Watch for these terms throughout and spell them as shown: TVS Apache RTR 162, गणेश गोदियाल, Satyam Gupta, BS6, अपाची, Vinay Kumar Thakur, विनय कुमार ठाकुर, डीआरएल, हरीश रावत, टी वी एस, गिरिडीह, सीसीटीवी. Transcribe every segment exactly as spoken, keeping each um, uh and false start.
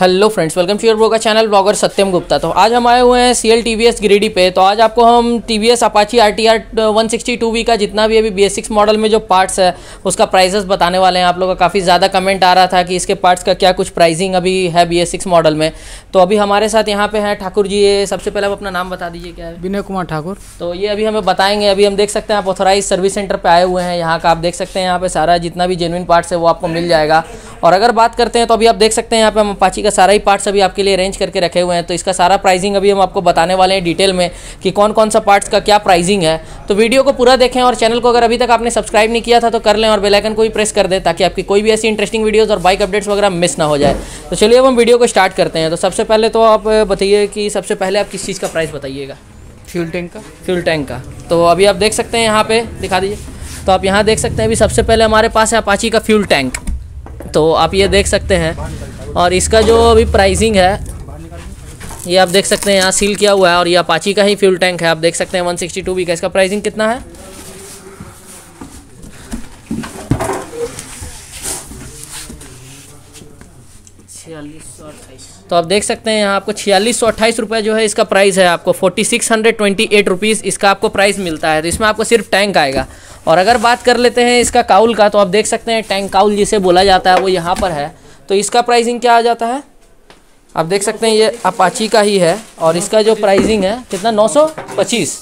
Hello friends, welcome to your blogger channel blogger Satyam Gupta. तो आज हम आए हुए हैं C L टी वी एस गिरिडीह पे। तो आज आपको हम टी वी एस अपाची R T R one sixty two V का जितना भी अभी बी एस सिक्स मॉडल में जो पार्ट्स है उसका प्राइसेस बताने वाले हैं। आप लोगों का काफ़ी ज़्यादा कमेंट आ रहा था कि इसके पार्ट्स का क्या कुछ प्राइसिंग अभी है बी एस सिक्स मॉडल में। तो अभी हमारे साथ यहाँ पे हैं ठाकुर जी। ये सबसे पहले आप अपना नाम बता दीजिए, क्या है? विनय कुमार ठाकुर। तो ये अभी हमें बताएंगे। अभी हम देख सकते हैं आप ऑथोराइज सर्विस सेंटर पर आए हुए हैं। यहाँ का आप देख सकते हैं, यहाँ पर सारा जितना भी जेन्युइन पार्ट्स है वो आपको मिल जाएगा। और अगर बात करते हैं तो अभी आप देख सकते हैं यहाँ पे हम अपाची का सारा ही पार्ट्स अभी आपके लिए अरेंज करके रखे हुए हैं। तो इसका सारा प्राइसिंग अभी हम आपको बताने वाले हैं डिटेल में कि कौन कौन सा पार्ट्स का क्या प्राइसिंग है। तो वीडियो को पूरा देखें और चैनल को अगर अभी तक आपने सब्सक्राइब नहीं किया था तो कर लें और बेल आइकन को भी प्रेस कर दें ताकि आपकी कोई भी ऐसी इंटरेस्टिंग वीडियोज़ और बाइक अपडेट्स वगैरह मिस ना हो जाए। तो चलिए अब हम वीडियो को स्टार्ट करते हैं। तो सबसे पहले तो आप बताइए कि सबसे पहले आप किस चीज़ का प्राइस बताइएगा? फ्यूल टैंक का। फ्यूल टैंक का तो अभी आप देख सकते हैं, यहाँ पर दिखा दीजिए। तो आप यहाँ देख सकते हैं अभी सबसे पहले हमारे पास है अपाची का फ्यूल टैंक। तो आप ये देख सकते हैं और इसका जो अभी प्राइसिंग है ये आप देख सकते हैं, यहाँ सील किया हुआ है और ये अपाची का ही फ्यूल टैंक है। आप देख सकते हैं वन सिक्सटी टू वी का। इसका प्राइसिंग कितना है? छियालीस सौ अट्ठाईस। तो आप देख सकते हैं यहाँ आपको छियालीस सौ अट्ठाईस रुपये जो है इसका प्राइस है। आपको forty six hundred twenty eight rupees इसका आपको प्राइस मिलता है। तो इसमें आपको सिर्फ टैंक आएगा। और अगर बात कर लेते हैं इसका काउल का, तो आप देख सकते हैं टैंक काउल जिसे बोला जाता है वो यहाँ पर है। तो इसका प्राइसिंग क्या आ जाता है? आप देख सकते हैं ये अपाची का ही है और इसका जो प्राइसिंग है कितना, नौ सौ पच्चीस।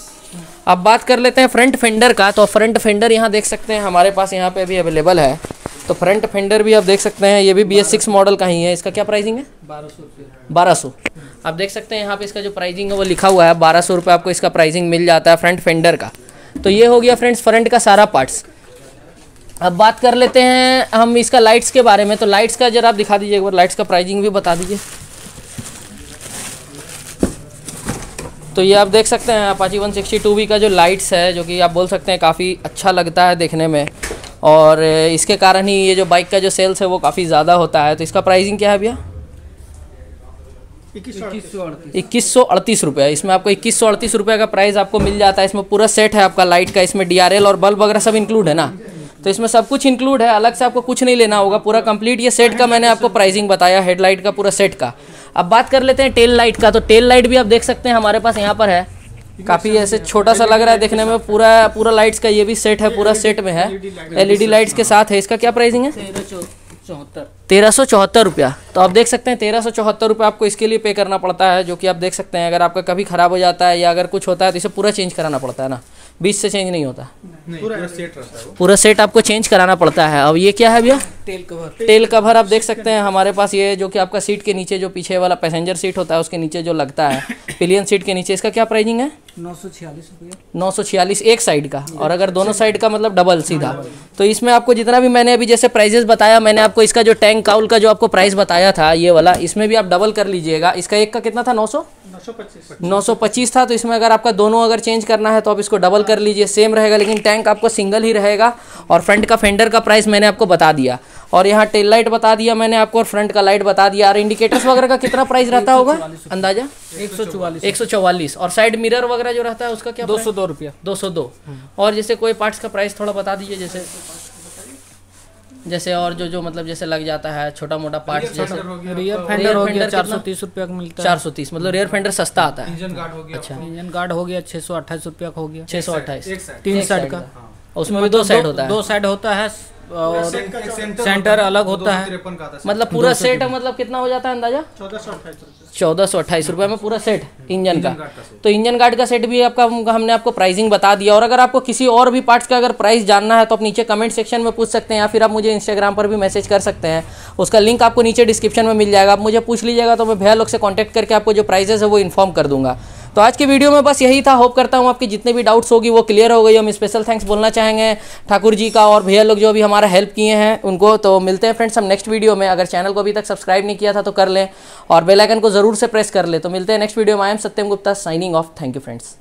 अब बात कर लेते हैं फ्रंट फेंडर का। तो फ्रंट फेंडर यहाँ देख सकते हैं हमारे पास यहाँ पे अभी अवेलेबल है। तो फ्रंट फेंडर भी आप देख सकते हैं, ये भी बी एस सिक्स मॉडल का ही है। इसका क्या प्राइसिंग है? बारह सौ। आप देख सकते हैं यहाँ पर इसका जो प्राइसिंग है वो लिखा हुआ है, बारह सौ रुपये आपको इसका प्राइसिंग मिल जाता है फ्रंट फेंडर का। तो ये हो गया फ्रेंड्स फ्रंट का सारा पार्ट्स। अब बात कर लेते हैं हम इसका लाइट्स के बारे में। तो लाइट्स का जरा आप दिखा दीजिए एक बार, लाइट्स का प्राइसिंग भी बता दीजिए। तो ये आप देख सकते हैं अपाची one sixty two V का जो लाइट्स है जो कि आप बोल सकते हैं काफ़ी अच्छा लगता है देखने में और इसके कारण ही ये जो बाइक का जो सेल्स है वो काफ़ी ज़्यादा होता है। तो इसका प्राइसिंग क्या है भैया? इक्कीस सौ अड़तीस रुपये। इसमें आपको इक्कीस सौ अड़तीस रुपये का प्राइस आपको मिल जाता है। इसमें पूरा सेट है आपका लाइट का, इसमें डीआरएल और बल्ब वगैरह सब इंक्लूड है ना। तो इसमें सब कुछ इंक्लूड है, अलग से आपको कुछ नहीं लेना होगा। पूरा कंप्लीट ये सेट का मैंने आपको प्राइसिंग बताया, हेडलाइट का पूरा सेट का। अब बात कर लेते हैं टेल लाइट का। तो टेल लाइट भी आप देख सकते हैं हमारे पास यहाँ पर है। काफ़ी ऐसे छोटा सा लग रहा है देखने में। पूरा पूरा लाइट्स का ये भी सेट है, पूरा सेट में है, एलईडी लाइट्स के साथ है। इसका क्या प्राइसिंग है? तेरह सौ चौहत्तर रुपया। तो आप देख सकते हैं तेरह सौ चौहत्तर रुपया आपको इसके लिए पे करना पड़ता है, जो कि आप देख सकते हैं अगर आपका कभी खराब हो जाता है या अगर कुछ होता है तो इसे पूरा चेंज कराना पड़ता है ना, बीच से चेंज नहीं होता। नहीं, पूरा, पूरा सेट रहता है, पूरा सेट आपको चेंज कराना पड़ता है। अब ये क्या है भैया? Tail cover. टेल कवर आप देख सकते हैं हमारे पास, ये जो कि आपका सीट के नीचे जो पीछे वाला पैसेंजर सीट होता है उसके नीचे जो लगता है पिलियन सीट के नीचे। इसका क्या प्राइसिंग है? नौ सौ छियालीस रुपया। नौ सौ छियालीस एक साइड का और अगर दोनों साइड का मतलब डबल सीधा। तो इसमें आपको जितना भी मैंने अभी जैसे प्राइजेस बताया, मैंने आपको इसका जो टैंक काउल का जो आपको प्राइस बताया था ये वाला, इसमें भी आप डबल कर लीजिएगा। इसका एक का कितना था? नौ सौ नौ सौ पच्चीस था। तो इसमें अगर आपका दोनों अगर चेंज करना है तो आप इसको डबल कर लीजिए, सेम रहेगा। लेकिन टैंक आपको सिंगल ही रहेगा। और फ्रंट का फेंडर का प्राइस मैंने आपको बता दिया और यहाँ टेल लाइट बता दिया मैंने आपको और फ्रंट का लाइट बता दिया। और इंडिकेटर्स वगैरह का कितना प्राइस रहता होगा अंदाजा? एक सौ चौवालीस। और साइड मिरर वगैरह जो रहता है उसका क्या? दो सौ दो रुपया। दो सौ दो। और जैसे कोई पार्ट्स का प्राइस थोड़ा बता दीजिए, जैसे जैसे और जो जो मतलब जैसे लग जाता है छोटा मोटा पार्ट्स, जैसे रियर फेंडर हो गया चार सौ तीस रुपया का मिलता है। चार सौ तीस मतलब रियर फेंडर सस्ता आता है। इंजन गार्ड हो गया, अच्छा इंजन गार्ड हो गया छः सौ अट्ठाईस रुपया का हो गया। छः सौ अट्ठाईस तीन साइड का, उसमें भी दो साइड होता है। दो साइड होता है और सेंटर, सेंटर अलग होता है। मतलब पूरा सेट मतलब कितना हो जाता है अंदाजा? चौदह सौ अट्ठाईस रुपये में पूरा सेट इंजन का। तो इंजन गार्ड का सेट भी आपका हमने आपको प्राइसिंग बता दिया। और अगर आपको किसी और भी पार्ट्स का अगर प्राइस जानना है तो आप नीचे कमेंट सेक्शन में पूछ सकते हैं या फिर आप मुझे इंस्टाग्राम पर भी मैसेज कर सकते हैं। उसका लिंक आपको नीचे डिस्क्रिप्शन में मिल जाएगा। आप मुझे पूछ लीजिएगा तो मैं भैया लोग से कॉन्टैक्ट करके आपको जो प्राइजेस है वो इन्फॉर्म कर दूंगा। तो आज के वीडियो में बस यही था। होप करता हूँ आपके जितने भी डाउट्स होगी वो क्लियर हो गई। हम स्पेशल थैंक्स बोलना चाहेंगे ठाकुर जी का और भैया लोग जो अभी हमारा हेल्प किए हैं उनको। तो मिलते हैं फ्रेंड्स हम नेक्स्ट वीडियो में। अगर चैनल को अभी तक सब्सक्राइब नहीं किया था तो कर लें और बेल आइकन को ज़रूर से प्रेस कर लें। तो मिलते हैं नेक्स्ट वीडियो में। I am Satyam Gupta signing off. Thank you friends.